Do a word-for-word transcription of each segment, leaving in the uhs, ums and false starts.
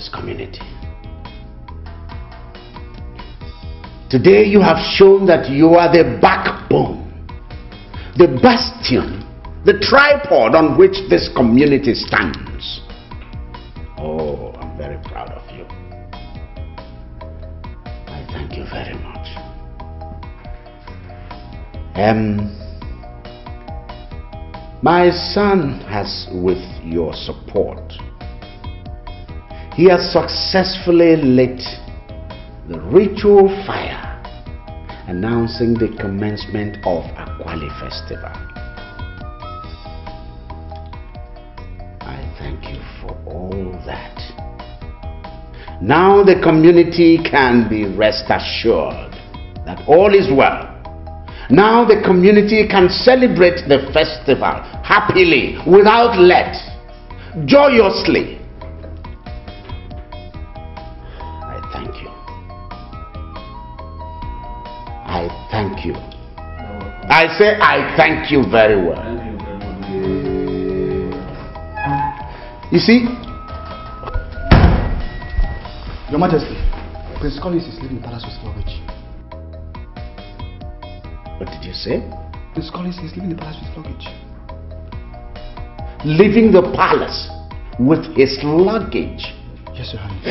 this community. Today you have shown that you are the backbone, the bastion, the tripod on which this community stands. Oh, I'm very proud of you. I thank you very much. Um, my son has, with your support, he has successfully lit the ritual fire announcing the commencement of Akwali Festival. I thank you for all that. Now the community can be rest assured that all is well. Now the community can celebrate the festival happily, without let, joyously. I thank you. I thank you. I say I thank you very well. You see? Your Majesty, Prince Collins is leaving the palace with luggage. What did you say? Prince Collins is leaving the palace with luggage. Leaving the palace with his luggage? Yes, Your Highness.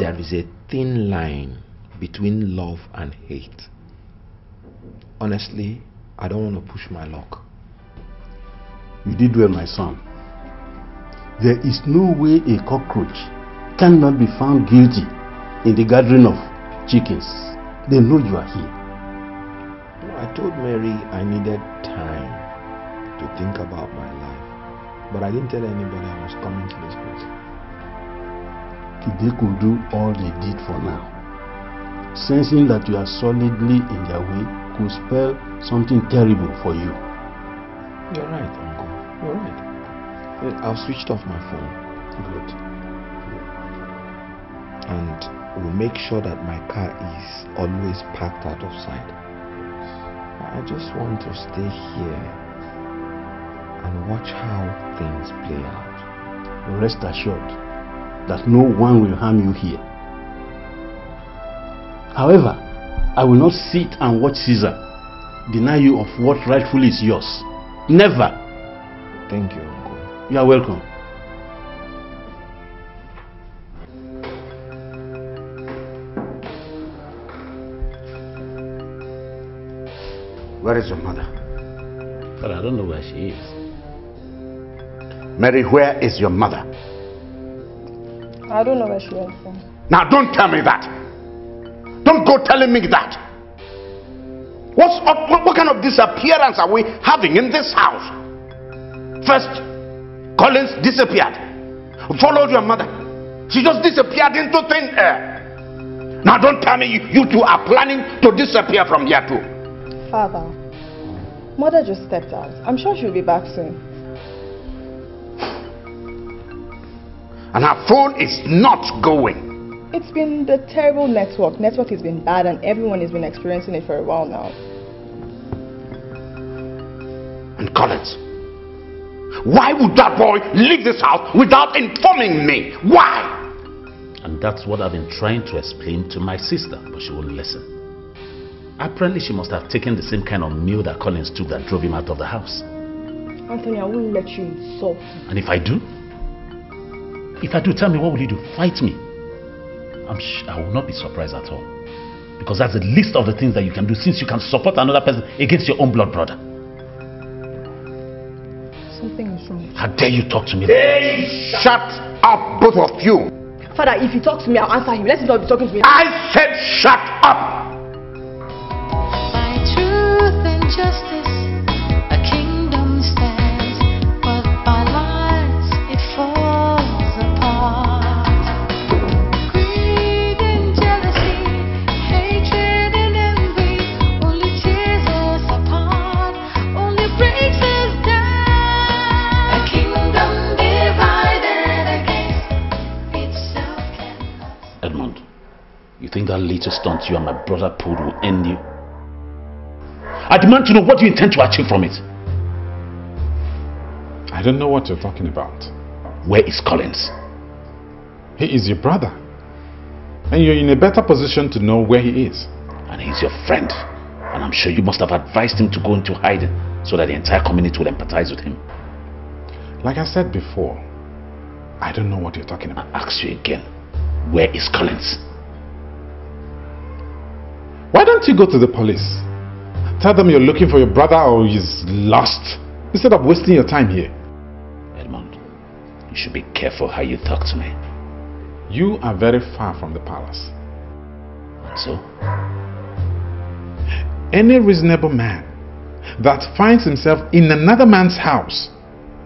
There is a thin line between love and hate. Honestly, I don't want to push my luck. You did well, my son. There is no way a cockroach cannot be found guilty in the gathering of chickens. They know you are here. No, I told Mary I needed time to think about my life. But I didn't tell anybody I was coming to this place. If they could do all they did for now, sensing that you are solidly in their way could spell something terrible for you. You're right, Uncle. You're right. I've switched off my phone. Good. And we'll make sure that my car is always parked out of sight. I just want to stay here and watch how things play out. Rest assured that no one will harm you here. However, I will not sit and watch Caesar deny you of what rightfully is yours. Never. Thank you, Uncle. You are welcome. Where is your mother? But I don't know where she is. Mary, where is your mother? I don't know where she is from. Now don't tell me that. Don't go telling me that. What's up, what, what kind of disappearance are we having in this house? First, Collins disappeared. Followed your mother. She just disappeared into thin air. Now don't tell me you, you two are planning to disappear from here too. Father, mother just stepped out. I'm sure she'll be back soon. And her phone is not going. It's been the terrible network. Network has been bad and everyone has been experiencing it for a while now. And Collins, why would that boy leave this house without informing me? Why? And that's what I've been trying to explain to my sister, but she won't listen. Apparently she must have taken the same kind of meal that Collins took that drove him out of the house. Anthony, I won't let you insult me. And if I do? If I do, tell me, what will you do? Fight me? I'm sh I will not be surprised at all, because that's the least of the things that you can do, since you can support another person against your own blood brother. Something is wrong. How dare you talk to me? Hey, shut up, both of you. Father, if he talks to me, I'll answer him. Let him not be talking to me. I said shut up. By truth and justice, a kingdom stands, but by lies it falls apart. You think that little stunt you and my brother pulled will end you? I demand to know what you intend to achieve from it. I don't know what you're talking about. Where is Collins? He is your brother. And you're in a better position to know where he is. And he's your friend. And I'm sure you must have advised him to go into hiding so that the entire community will empathize with him. Like I said before, I don't know what you're talking about. I ask you again, where is Collins? Why don't you go to the police? Tell them you're looking for your brother or he's lost, instead of wasting your time here. Edmond, you should be careful how you talk to me. You are very far from the palace. And so? Any reasonable man that finds himself in another man's house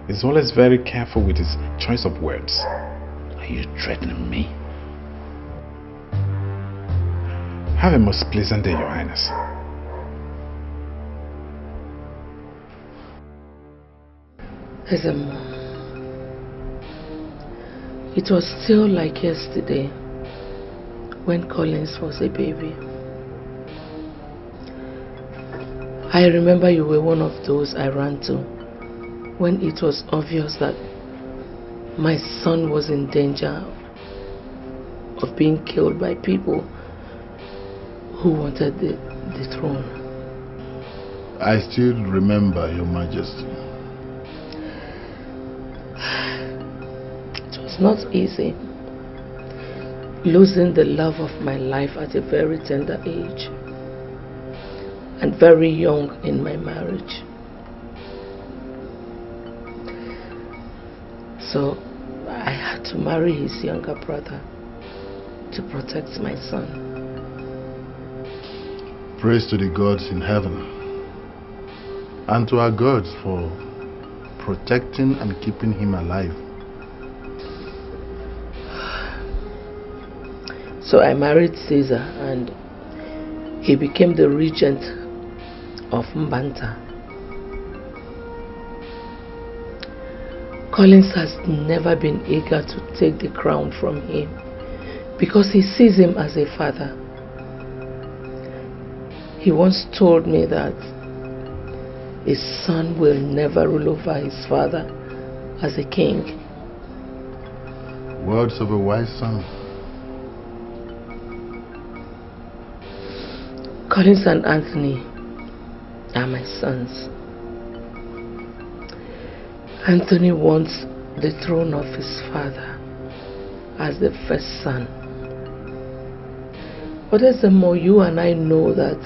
is always very careful with his choice of words. Are you threatening me? Have a most pleasant day, Your Highness. Ezemo, it was still like yesterday when Collins was a baby. I remember you were one of those I ran to when it was obvious that my son was in danger of being killed by people who wanted the, the throne. I still remember, Your Majesty. It was not easy, losing the love of my life at a very tender age and very young in my marriage. So I had to marry his younger brother to protect my son. Praise to the gods in heaven and to our gods for protecting and keeping him alive. So I married Caesar and he became the regent of Mbanta. Collins has never been eager to take the crown from him because he sees him as a father. He once told me that his son will never rule over his father as a king. Words of a wise son. Collins and Anthony are my sons. Anthony wants the throne of his father as the first son. But as the more you and I know that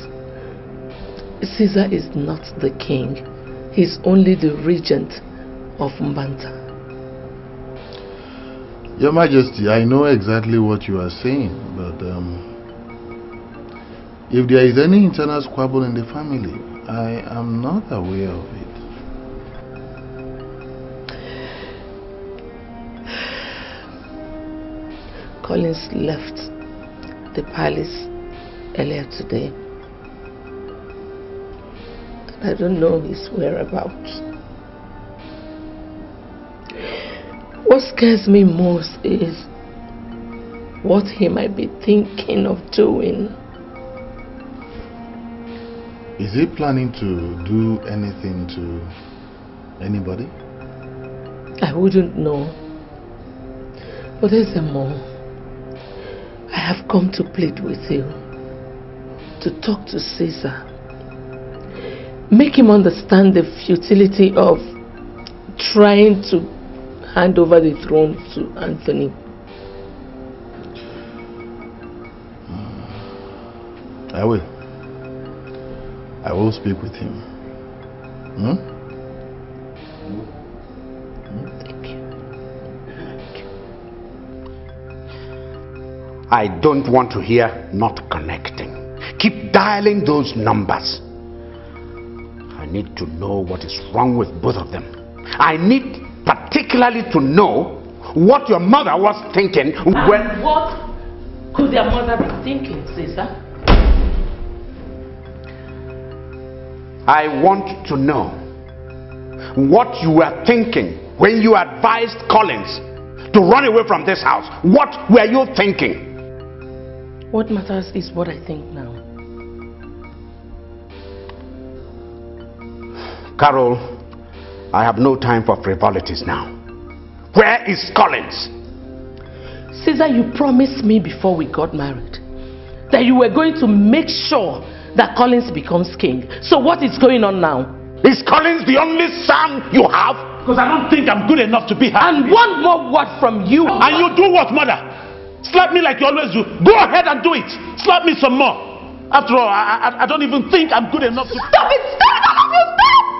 Caesar is not the king, he's only the regent of Mbanta. Your Majesty, I know exactly what you are saying, but um, if there is any internal squabble in the family, I am not aware of it. Collins left the palace earlier today. I don't know his whereabouts. What scares me most is what he might be thinking of doing. Is he planning to do anything to anybody? I wouldn't know. But there's a more. I have come to plead with you to talk to Caesar. Make him understand the futility of trying to hand over the throne to Anthony. Mm. I will. I will speak with him. Hmm? Thank you. Thank you. I don't want to hear not connecting. Keep dialing those numbers. I need to know what is wrong with both of them. I need particularly to know what your mother was thinking when... And what could their mother be thinking, Caesar? I want to know what you were thinking when you advised Collins to run away from this house. What were you thinking? What matters is what I think now. Carol, I have no time for frivolities now. Where is Collins? Caesar, you promised me before we got married that you were going to make sure that Collins becomes king. So what is going on now? Is Collins the only son you have? Because I don't think I'm good enough to be her. And one more word from you. And you do what, mother? Slap me like you always do. Go ahead and do it. Slap me some more. After all, I, I, I don't even think I'm good enough to... Stop it! Stop it! I love you! Stop!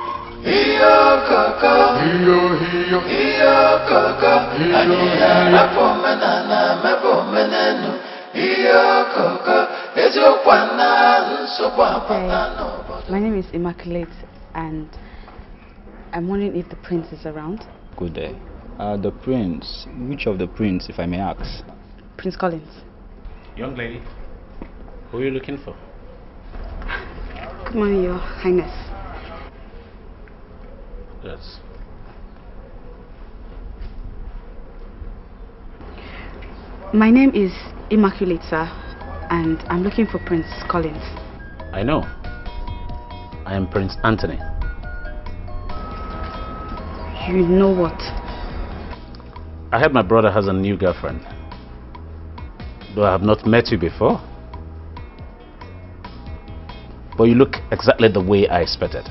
Iyo koko. Iyo, iyo. Iyo koko. Anihara pomenana mepomenenu. Iyo koko. Ezokwana nsokwapatano. My name is Immaculate and I'm wondering if the prince is around. Good day. Uh, the prince? Which of the prince, if I may ask? Prince Collins. Young lady, who are you looking for? Good morning, Your Highness. Yes. My name is Immaculate, sir, and I'm looking for Prince Collins. I know. I am Prince Anthony. You know what? I heard my brother has a new girlfriend. Though I have not met you before, but you look exactly the way I expected.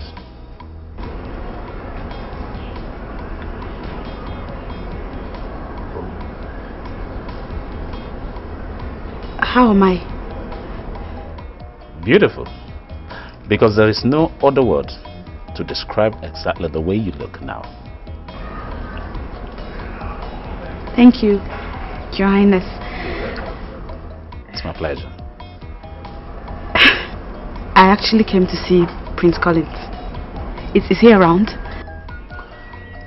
How am I? Beautiful, because there is no other word to describe exactly the way you look now. Thank you, Your Highness. It's my pleasure. I actually came to see Prince Collins. Is, is he around?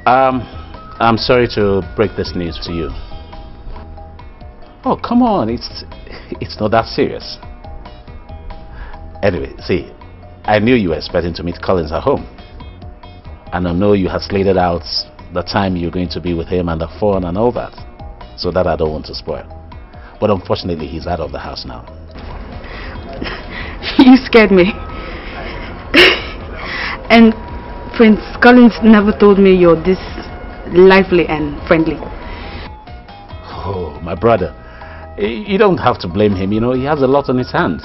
Um, I'm sorry to break this news to you. Oh, come on. It's, it's not that serious. Anyway, see, I knew you were expecting to meet Collins at home. And I know you had laid it out the time you're going to be with him and the phone and all that. So that I don't want to spoil. But unfortunately, he's out of the house now. You scared me. And Prince Collins never told me you're this lively and friendly. Oh, my brother. You don't have to blame him. You know, he has a lot on his hands.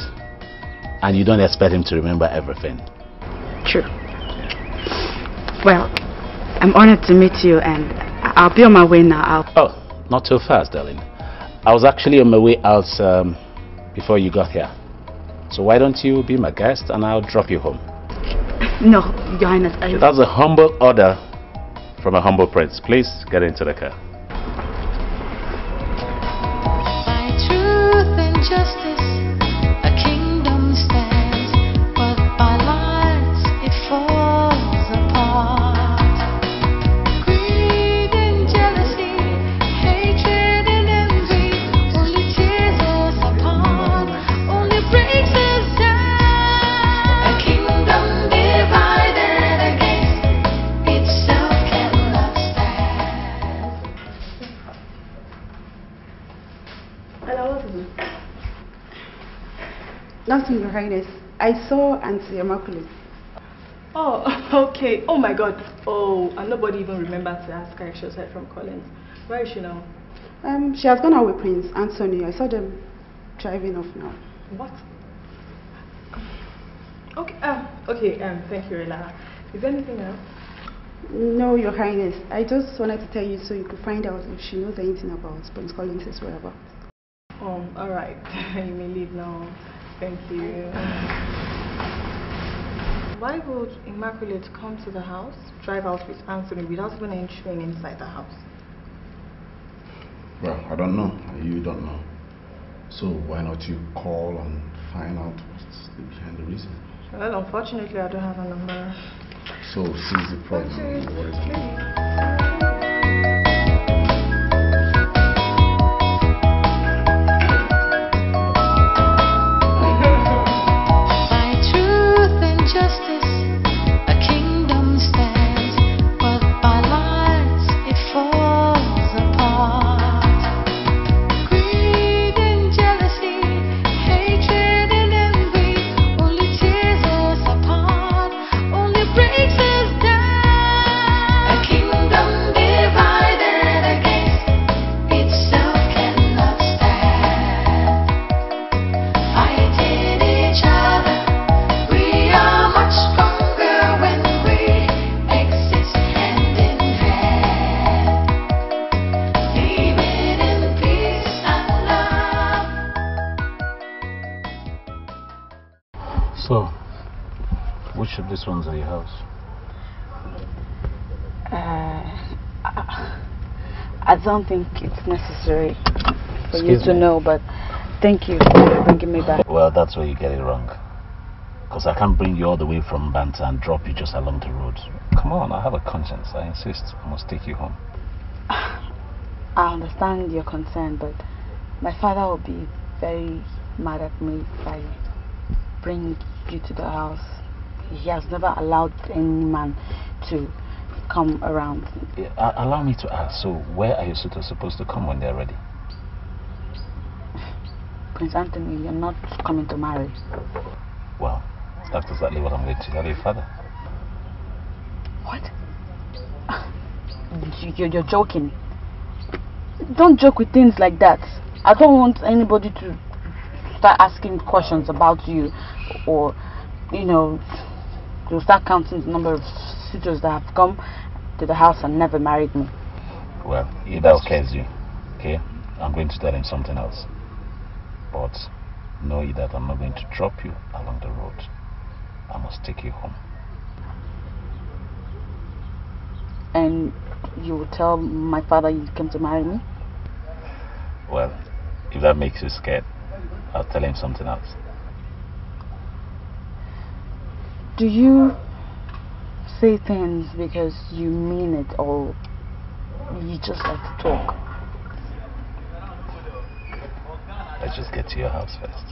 And you don't expect him to remember everything. True. Well, I'm honored to meet you and I'll be on my way now. I'll oh, not too fast, darling. I was actually on my way out um, before you got here. So why don't you be my guest and I'll drop you home? No, Your Highness, I... That's a humble order from a humble prince. Please get into the car. By truth and justice, a kingdom stands, but by lies it falls apart. Nothing, Your Highness. I saw Auntie Immaculate. Oh, okay. Oh my God. Oh, and nobody even remembered to ask her if she was heard from Collins. Where is she now? Um, she has gone out with Prince Anthony. I saw them driving off now. What? Okay. Um. Okay. Um. Thank you, Elara. Is there anything else? No, Your Highness. I just wanted to tell you so you could find out if she knows anything about Prince Collins' whereabouts. Oh, all right. You may leave now. Thank you. Why would Immaculate come to the house, drive out with Anthony without even entering inside the house? Well, I don't know. You don't know. So why not you call and find out what's behind the reason? Well, unfortunately, I don't have a number. So seize the problem. Okay. What is it? So, which of these ones are your house? Uh, I don't think it's necessary for Excuse you to me. know, but thank you for bringing me back. Well, that's where you get it wrong. Because I can't bring you all the way from Mbanta and drop you just along the road. Come on, I have a conscience. I insist. I must take you home. I understand your concern, but my father will be very mad at me if I bring you to the house. He has never allowed any man to come around. Yeah, allow me to ask, so where are your suitors supposed to come when they're ready? Prince Anthony, you're not coming to marry. Well, that's exactly what I'm going to tell your father. What? You're joking. Don't joke with things like that. I don't want anybody to start asking questions about you, or, you know, to start counting the number of suitors that have come to the house and never married me. Well, either scares you, okay? I'm going to tell him something else. But know that I'm not going to drop you along the road. I must take you home. And you will tell my father you came to marry me? Well, if that makes you scared, I'll tell him something else. Do you say things because you mean it, or you just like to talk? Let's just get to your house first.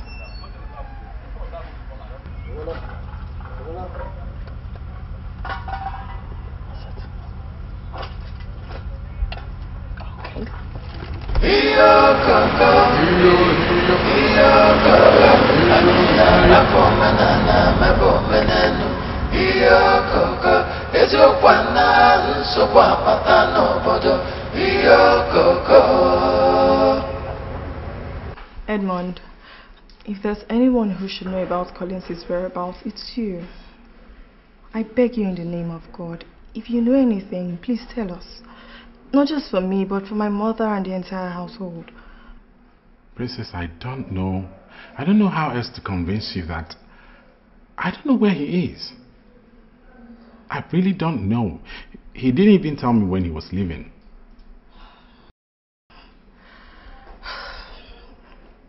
Edmond, if there's anyone who should know about Collins's whereabouts, it's you. I beg you in the name of God, if you know anything, please tell us. Not just for me, but for my mother and the entire household. Princess, I don't know. I don't know how else to convince you that... I don't know where he is. I really don't know. He didn't even tell me when he was leaving.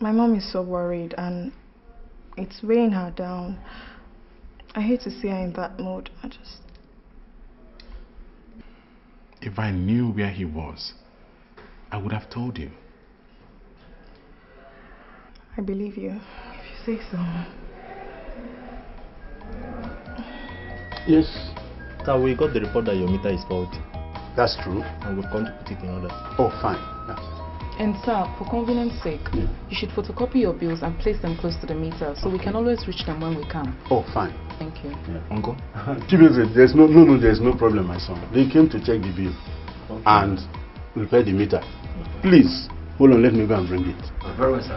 My mom is so worried and it's weighing her down. I hate to see her in that mood. I just... If I knew where he was, I would have told you. I believe you, if you say so. Yes, sir, we got the report that your meter is faulty. That's true. And we've come to put it in order. Oh, fine. Yes. And sir, for convenience sake, yeah. you should photocopy your bills and place them close to the meter, so okay. we can always reach them when we can. Oh, fine. Thank you. Yeah. Uncle? Chibuzo, there's no, no, no, there's no problem, my son. They came to check the bill okay. and repair the meter. Okay. Please, hold on, let me go and bring it. Very well, sir.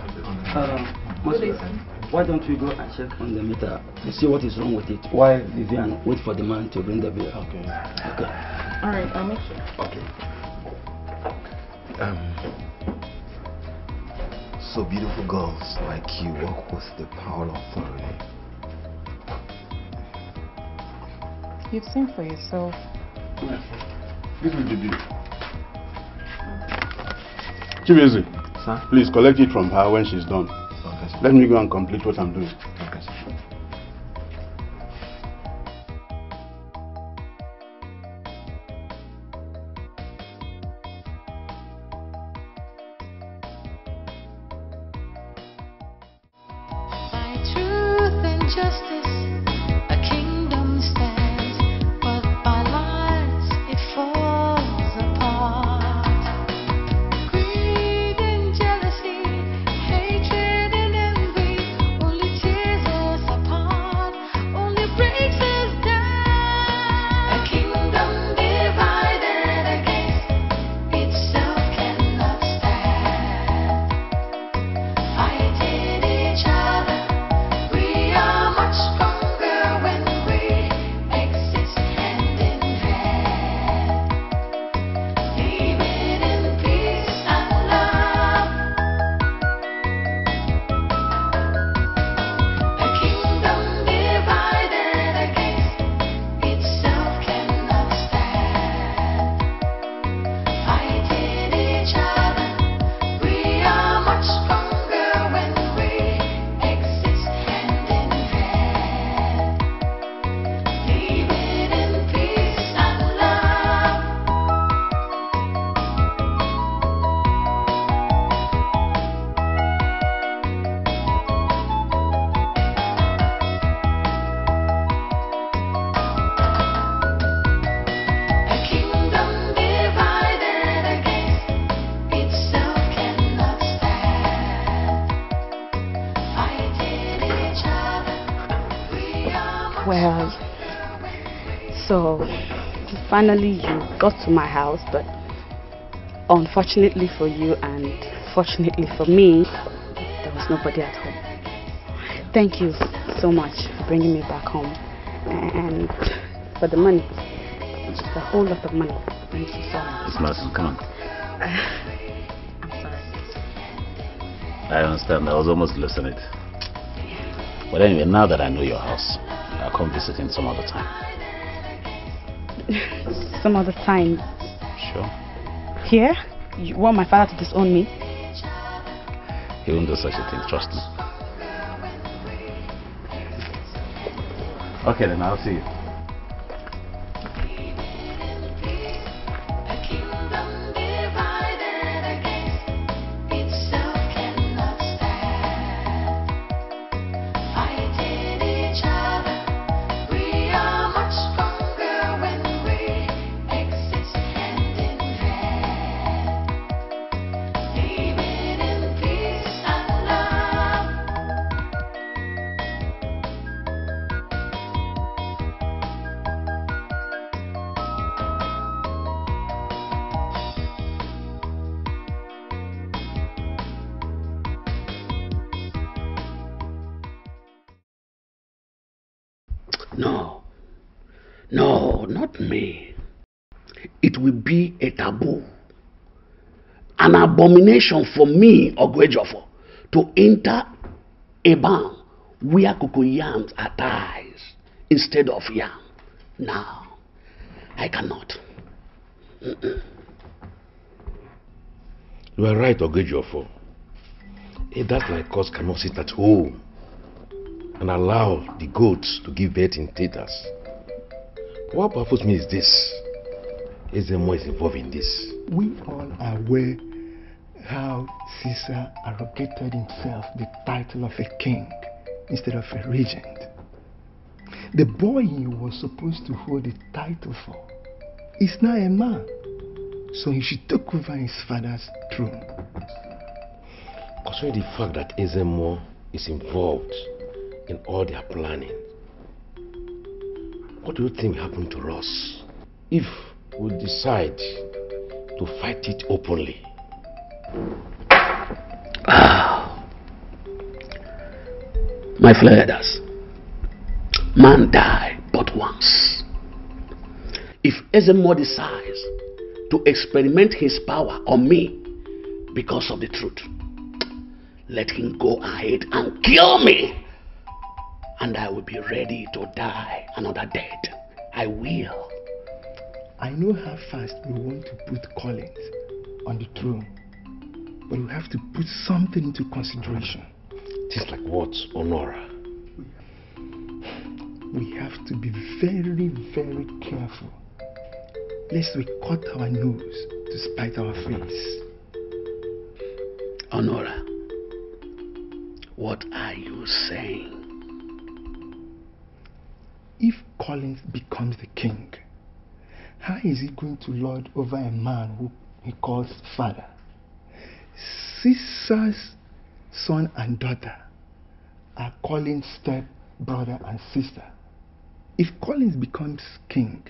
Uh, Good day, sir. Why don't we go and check on the meter to see what is wrong with it? Why, Vivian, wait for the man to bring the bill? Okay. Okay. All right, I'll make sure. Okay. Um. So beautiful girls like you walk with the power of authority. You've seen for yourself. Yes. This will be due. Chibuzo, sir, please collect it from her when she's done. Okay, sir. Let me go and complete what I'm doing. Okay, sir. Much Well, so finally you got to my house, but unfortunately for you and fortunately for me, there was nobody at home. Thank you so much for bringing me back home and for the money. Just a whole lot of money. Thank you so much. It's nothing. Come on. Uh, I'm sorry. I understand. I was almost losing it. But anyway, now that I know your house, I'll come visit in some other time. Some other time? Sure. Here? You want my father to disown me? He won't do such a thing, trust me. Okay then, I'll see you. An abomination for me, Ogwejofo, to enter a barn where cocoa yams are ties instead of yam. Now, I cannot. Mm-mm. You are right, Ogwejofo. A that like us cannot sit at home and allow the goats to give birth in theaters. What baffles me is this. Ezemo is involved in this. We all are aware how Caesar arrogated himself the title of a king instead of a regent. The boy he was supposed to hold the title for is now a man, so he should take over his father's throne. Concerning the fact that Ezemo is involved in all their planning, what do you think will happen to us if we decide to fight it openly? Ah, my fellow-headers, man die but once. If Ezemo decides to experiment his power on me because of the truth, let him go ahead and kill me, and I will be ready to die another death. I will. I know how fast we want to put Collins on the throne, but we have to put something into consideration. Just like what, Honora? We have to be very, very careful, lest we cut our nose to spite our face. Honora, what are you saying? If Collins becomes the king, how is he going to lord over a man who he calls father? Caesar's son and daughter are Colin's step brother and sister. If Collins becomes king,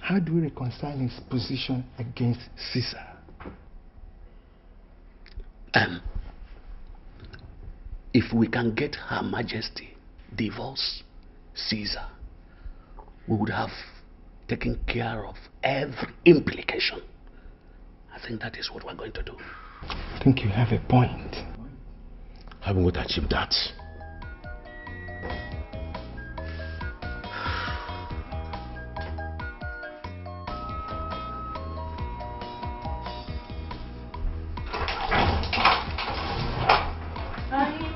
how do we reconcile his position against Caesar? Um, if we can get Her Majesty divorce Caesar, we would have taken care of every implication. I think that is what we're going to do. I think you have a point. Haven't we achieved that?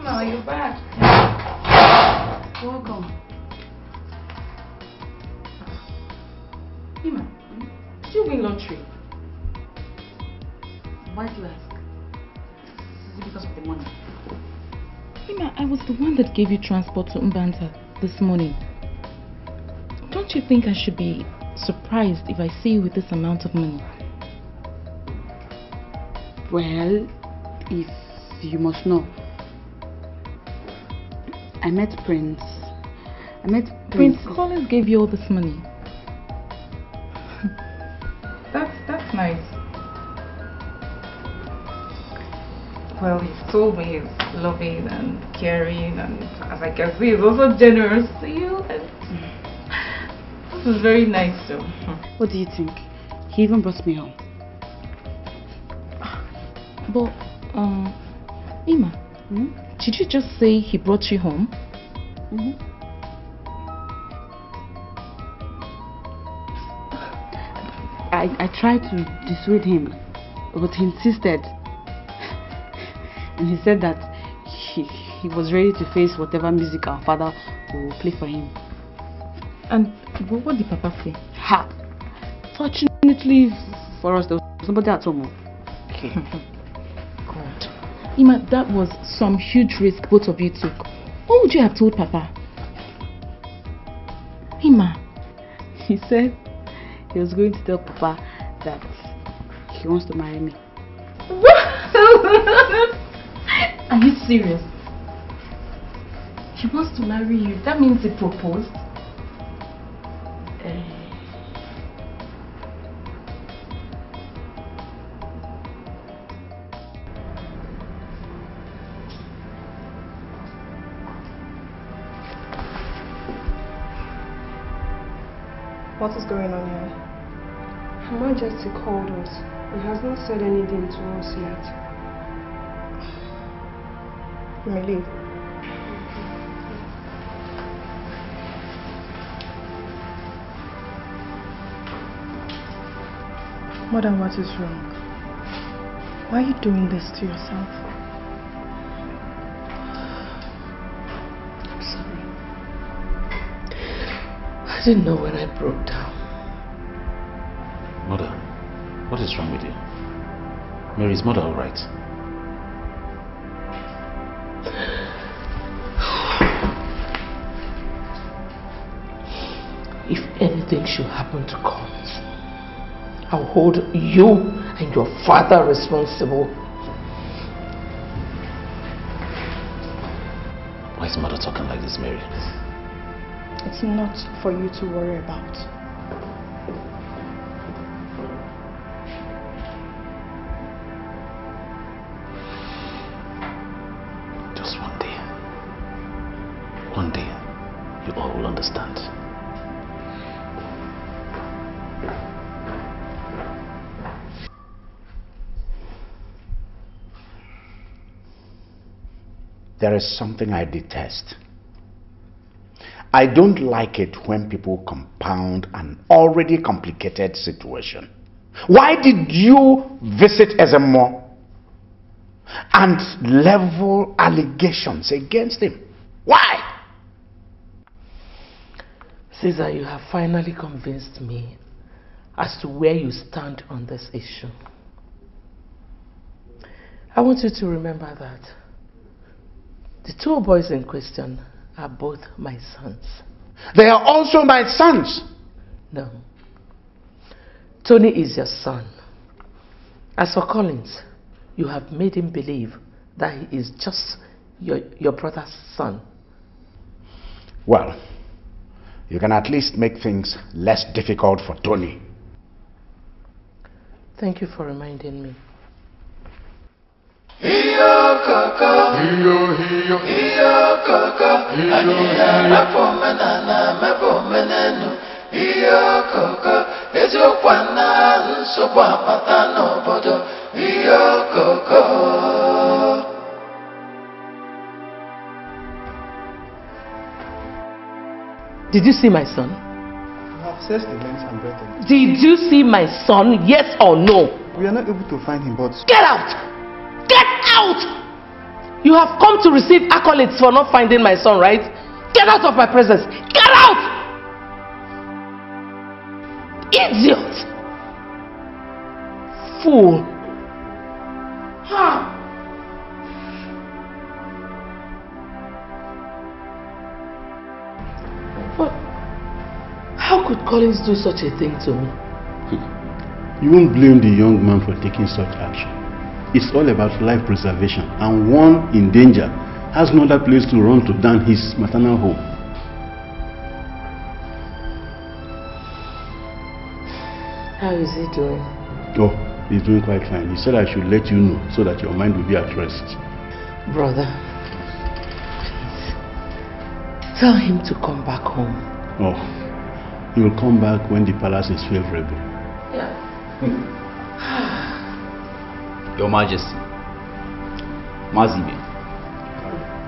Are you back? Welcome. Ima, did you win lottery? Why do you ask? Is it because of the money? Ima, I was the one that gave you transport to Mbanta this morning. Don't you think I should be surprised if I see you with this amount of money? Well, if you must know, I met Prince I met Prince. Prince Collins gave you all this money. that's that's nice. Well, he's so always loving and caring, and as I can see, he's also generous to you. And this is very nice, though. What do you think? He even brought me home. But, um, Ima, hmm? Did you just say he brought you home? Mm-hmm. I, I tried to dissuade him, but he insisted. And he said that he, he was ready to face whatever music our father will play for him. And what did Papa say? Ha! Fortunately for us, there was somebody at home. Okay. God. Ima, that was some huge risk both of you took. What would you have told Papa? Ima. He said he was going to tell Papa that he wants to marry me. Are you serious? He wants to marry you. That means he proposed. What is going on here? Her Majesty called us. He has not said anything to us yet. You may leave. Madam, what is wrong? Why are you doing this to yourself? I'm sorry. I didn't know when I broke down. Mother, what is wrong with you? Mary's mother, all right? If anything should happen to Collins, I'll hold you and your father responsible. Why is Mother talking like this, Mary? It's not for you to worry about. Just one day. One day, you all will understand. There is something I detest. I don't like it when people compound an already complicated situation. Why did you visit Ezemo and level allegations against him? Why? Caesar, you have finally convinced me as to where you stand on this issue. I want you to remember that the two boys in question are both my sons. They are also my sons. No. Tony is your son. As for Collins, you have made him believe that he is just your, your brother's son. Well, you can at least make things less difficult for Tony. Thank you for reminding me. Hiyo kaka, hiyo hiyo, hiyo kaka, aniya napomena na mepomenenu. Hiyo kaka, ezokwana nsogwa pata n'obodo. Hiyo kaka. Did you see my son? I have searched the length and breadth of it. Did you see my son? Yes or no? We are not able to find him, but... Get out! Get out! You have come to receive accolades for not finding my son, right? Get out of my presence! Get out! Idiot! Fool! Ha! But how could Collins do such a thing to me? You won't blame the young man for taking such action. It's all about life preservation, and one in danger has no other place to run to than his maternal home. How is he doing? Oh, he's doing quite fine. He said I should let you know so that your mind will be at rest. Brother, please, tell him to come back home. Oh, he will come back when the palace is favorable. Yeah. Hmm. Your Majesty, Mazibe,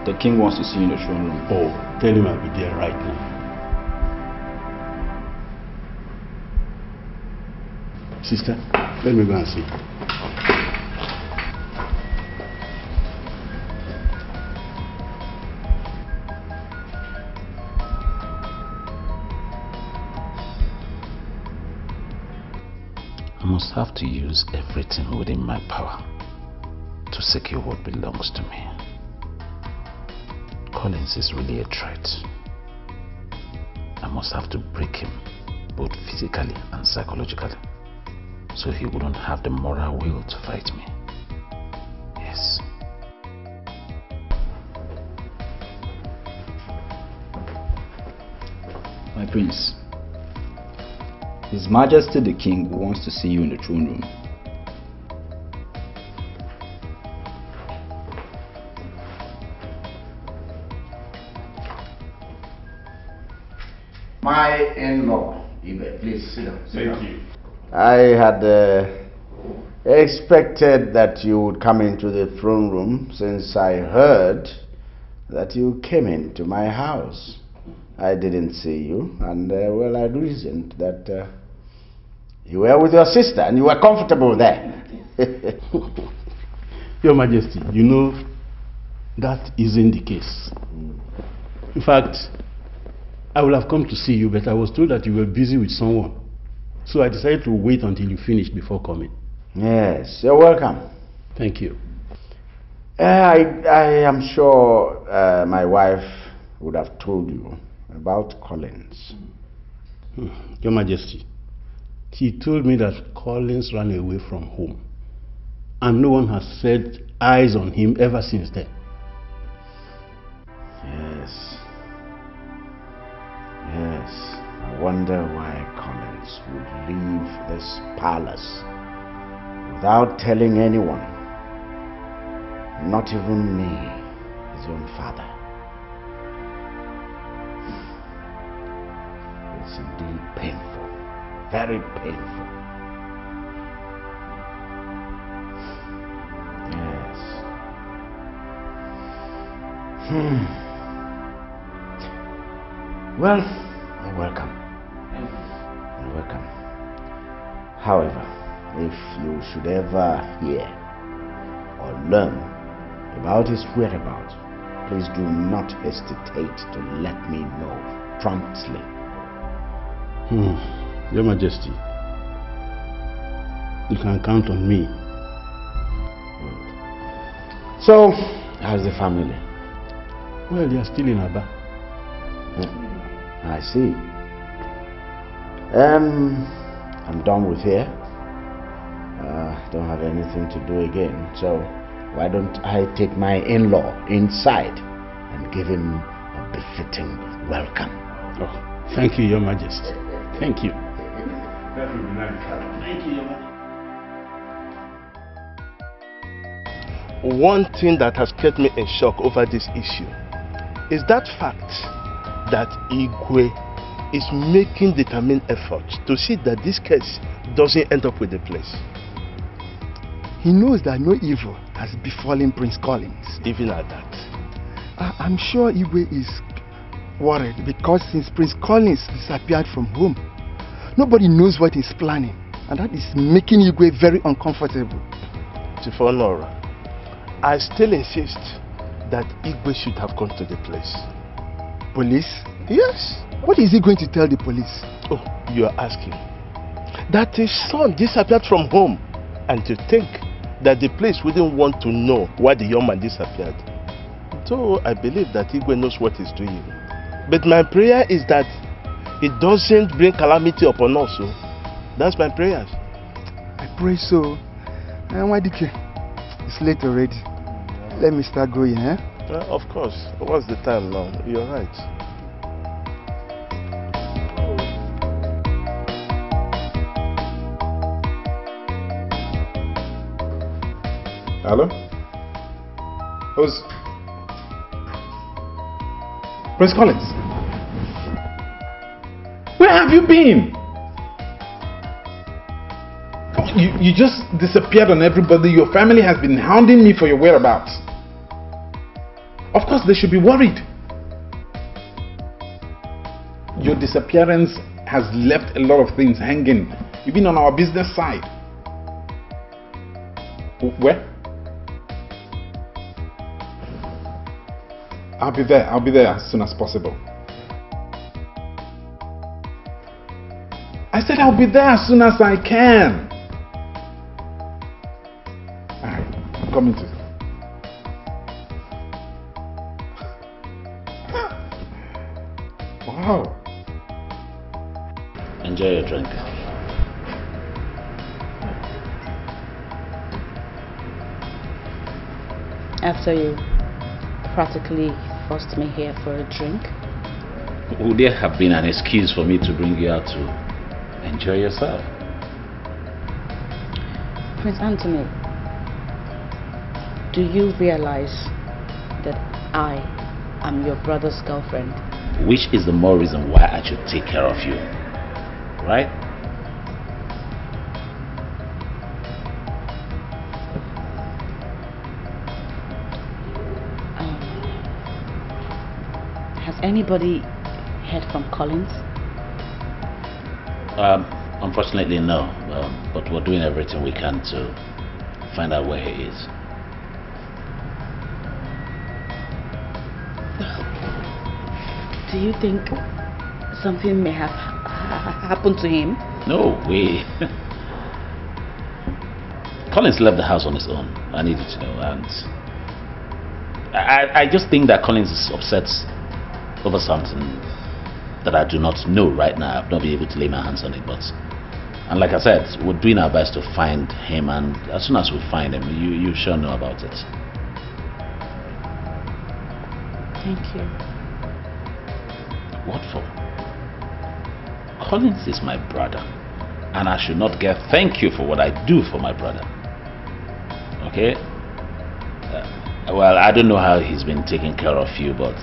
the king wants to see you in the throne room. Oh, tell him I'll be there right now. Sister, let me go and see. I must have to use everything within my power to secure what belongs to me. Collins is really a threat. I must have to break him, both physically and psychologically, so he wouldn't have the moral will to fight me. Yes. My prince, His Majesty the King wants to see you in the throne room. My in-law, Igwe, please sit down. Sit Thank down. you. I had uh, expected that you would come into the throne room since I heard that you came into my house. I didn't see you, and uh, well, I reasoned that uh, you were with your sister and you were comfortable there. Your Majesty, you know, that isn't the case. In fact, I would have come to see you, but I was told that you were busy with someone. So I decided to wait until you finished before coming. Yes, you're welcome. Thank you. Uh, I, I am sure uh, my wife would have told you about Collins. Your Majesty, she told me that Collins ran away from home, and no one has set eyes on him ever since then. Yes. Yes. I wonder why Collins would leave this palace without telling anyone, not even me, his own father. It's indeed painful, very painful. Yes. Hmm. Well, you're welcome. You're welcome. However, if you should ever hear or learn about his whereabouts, please do not hesitate to let me know promptly. Hmm. Your Majesty, you can count on me. Good. So, how's the family? Well, they are still in Aba. Hmm. I see. Um, I'm done with here. Uh, don't have anything to do again. So why don't I take my in-law inside and give him a befitting welcome? Oh, thank you, Your Majesty. Thank you. That would be nice. Thank you, Your Majesty. One thing that has kept me in shock over this issue is that fact that Igwe is making determined efforts to see that this case doesn't end up with the place. He knows that no evil has befallen Prince Collins. Even at that. I I'm sure Igwe is worried because since Prince Collins disappeared from home, nobody knows what he's planning, and that is making Igwe very uncomfortable. Chief Honora, I still insist that Igwe should have gone to the place. Police? Yes. What is he going to tell the police? Oh, you are asking. That his son disappeared from home, and to think that the police wouldn't want to know why the young man disappeared. Though I believe that Igwe knows what he's doing. But my prayer is that it doesn't bring calamity upon us. So that's my prayers. I pray so. And why did you? It's late already. Let me start going, eh? Uh, of course. What's the time now? You're right. Hello? Who's... Prince Collins? Where have you been? You, you just disappeared on everybody. Your family has been hounding me for your whereabouts. Of course they should be worried. Your disappearance has left a lot of things hanging. You've been on our business side. Where? I'll be there. I'll be there as soon as possible. I said I'll be there as soon as I can. Alright, I'm coming to. Wow. Enjoy your drink. After you practically forced me here for a drink. Would there have been an excuse for me to bring you out to enjoy yourself? Prince Anthony, do you realize that I am your brother's girlfriend? Which is the more reason why I should take care of you. Right? Um, has anybody heard from Collins? Um, unfortunately, no. Um, but we're doing everything we can to find out where he is. Do you think something may have happened to him? No way. Collins left the house on his own. I need you to know. And I, I just think that Collins is upset over something that I do not know right now. I've not been able to lay my hands on it. But, and like I said, we're doing our best to find him. And as soon as we find him, you, you sure know about it. Thank you. What for? Collins is my brother, and I should not get thank you for what I do for my brother. Okay? Uh, well, I don't know how he's been taking care of you, but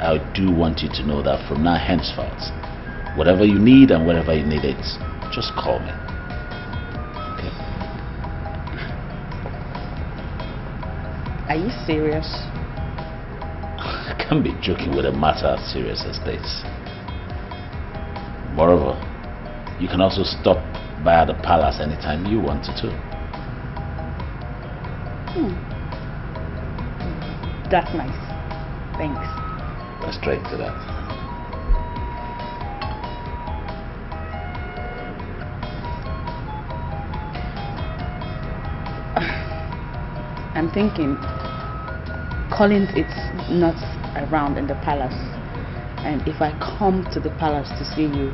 I do want you to know that from now henceforth, whatever you need and wherever you need it, just call me. Okay? Are you serious? I can't be joking with a matter as serious as this. Moreover, you can also stop by the palace anytime you want to too. Hmm. That's nice. Thanks. Let's straight to that. I'm thinking Collins is not around in the palace, and if I come to the palace to see you,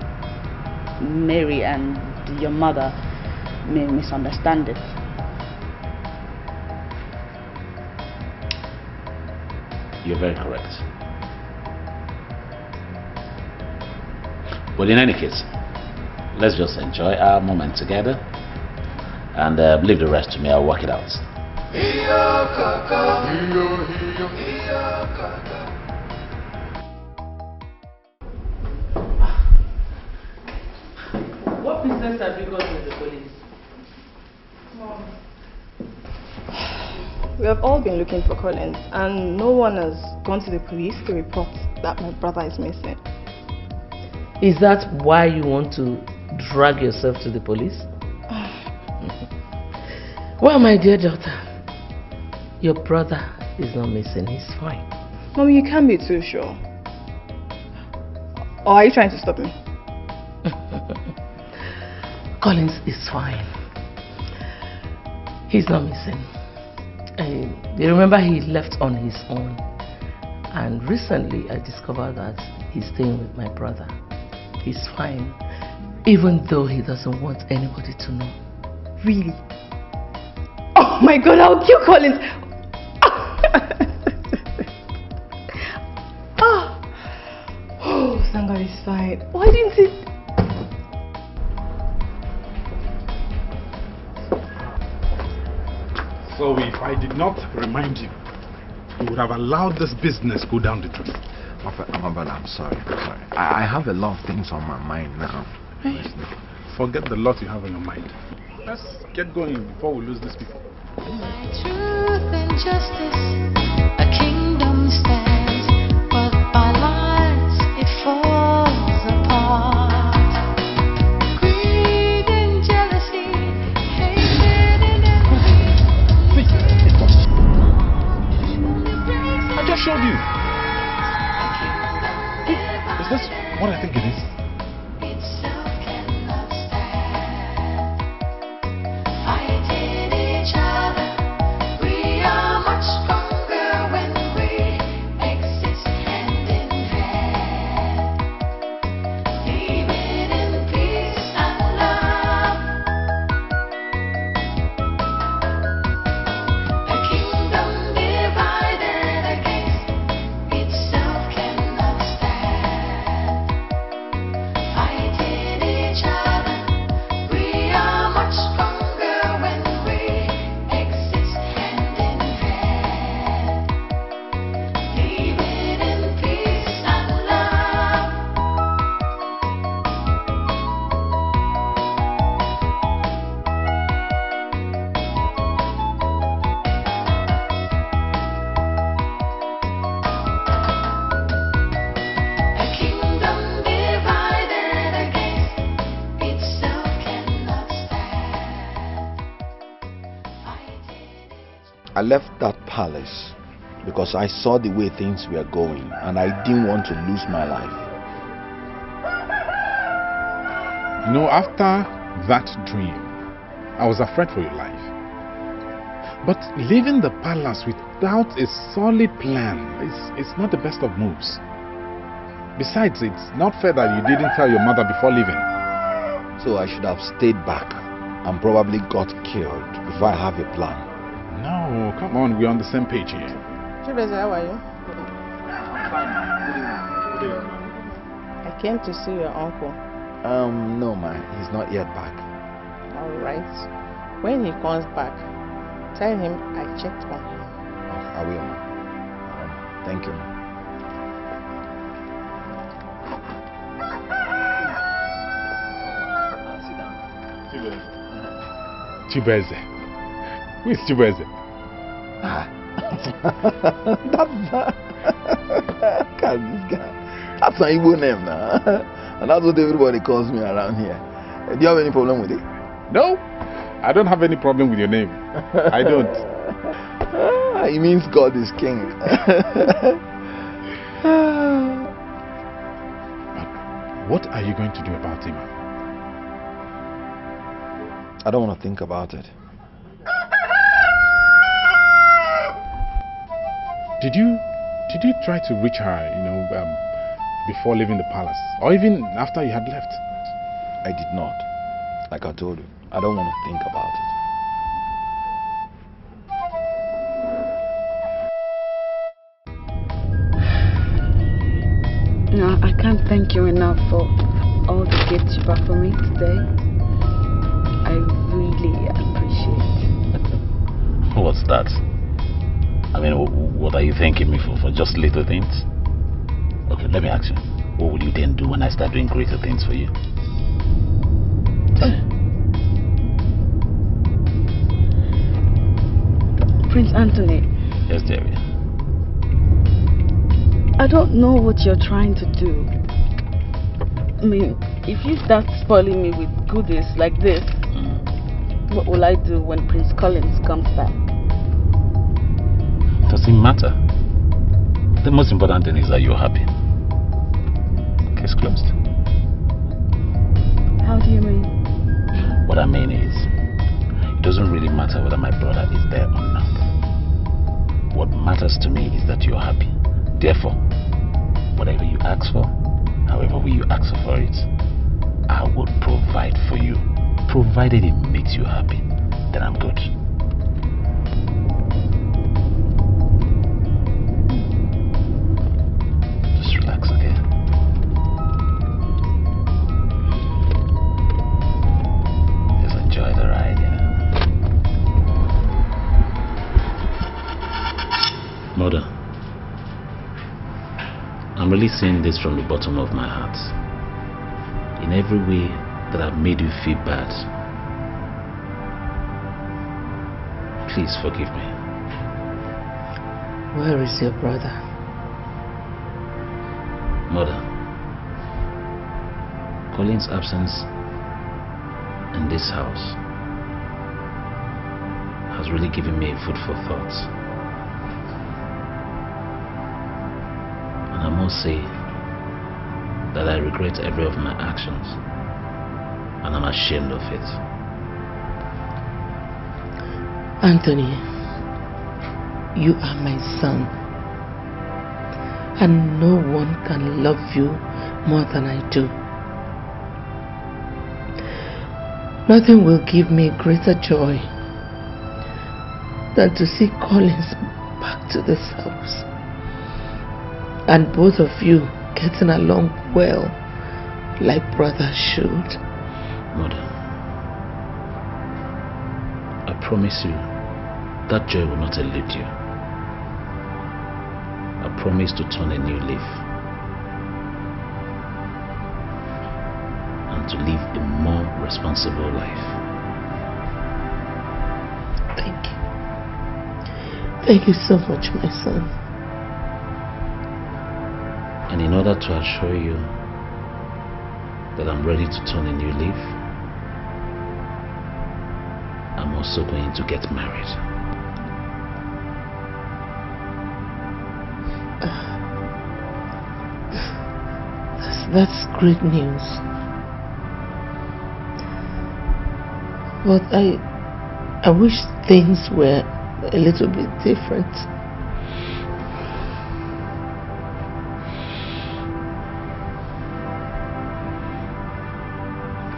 Mary and your mother may misunderstand it. You're very correct. But in any case, let's just enjoy our moment together, and uh, leave the rest to me. I'll work it out. What business have you got with the police? Mom. We have all been looking for Collins, and no one has gone to the police to report that my brother is missing. Is that why you want to drag yourself to the police? Well, my dear daughter, your brother is not missing, he's fine. Mom, you can't be too sure. Or are you trying to stop me? Collins is fine. He's not missing. Uh, you remember he left on his own. And recently I discovered that he's staying with my brother. He's fine, even though he doesn't want anybody to know. Really? Oh my God, I'll kill Collins! Oh, thank God he's fine. Why didn't he? So, So if I did not remind you, you would have allowed this business go down the drain. I'm sorry. I'm sorry. I, I have a lot of things on my mind now. Hey. Forget the lot you have on your mind. Let's get going before we lose these people. By truth and justice, a kingdom stands, but by lies it falls apart. Greed and jealousy, hatred and envy. I just showed you. Is this what I think it is? I left that palace because I saw the way things were going and I didn't want to lose my life. You know, after that dream, I was afraid for your life. But leaving the palace without a solid plan is it's not the best of moves. Besides, it's not fair that you didn't tell your mother before leaving. So I should have stayed back and probably got killed if I have a plan. No, come on, we're on the same page here. Chibuzo, how are you? I came to see your uncle. Um, no ma, he's not yet back. Alright. When he comes back, tell him I checked on him. I will ma. Um, thank you ma. Chibuzo. Chibuzo. Who is Chibuzo? Ah. that, that, that's my Igbo name now. And that's what everybody calls me around here. Do you have any problem with it? No. I don't have any problem with your name. I don't. Ah, it means God is king. But what are you going to do about him? I don't want to think about it. Did you, did you try to reach her, you know, um, before leaving the palace? Or even after you had left? I did not. Like I told you, I don't want to think about it. No, I can't thank you enough for all the gifts you brought for me today. I really appreciate it. What's that? I mean, what are you thanking me for? For just little things? Okay, let me ask you. What will you then do when I start doing greater things for you? Prince Anthony. Yes, dearie. I don't know what you're trying to do. I mean, if you start spoiling me with goodies like this, mm. what will I do when Prince Collins comes back? Doesn't matter. The most important thing is that you're happy. Case closed. How do you mean? What I mean is, it doesn't really matter whether my brother is there or not. What matters to me is that you're happy. Therefore, whatever you ask for, however you ask for it, I will provide for you. Provided it makes you happy, then I'm good. sincerely saying this from the bottom of my heart. In every way that I've made you feel bad, please forgive me. Where is your brother? Mother, Colin's absence in this house has really given me food for thought. And I must say that I regret every of my actions, and I'm ashamed of it. Anthony, you are my son, and no one can love you more than I do. Nothing will give me greater joy than to see Collins back to this house and both of you getting along well like brothers should. Mother, I promise you that joy will not elude you. I promise to turn a new leaf and to live a more responsible life. Thank you. Thank you so much, my son. And in order to assure you that I'm ready to turn a new leaf, I'm also going to get married. That's great news. But I I wish things were a little bit different.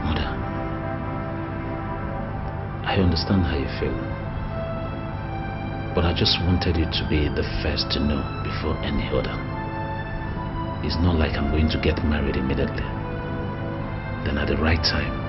Mother, I understand how you feel, but I just wanted you to be the first to know before any other. It's not like I'm going to get married immediately. Then at the right time,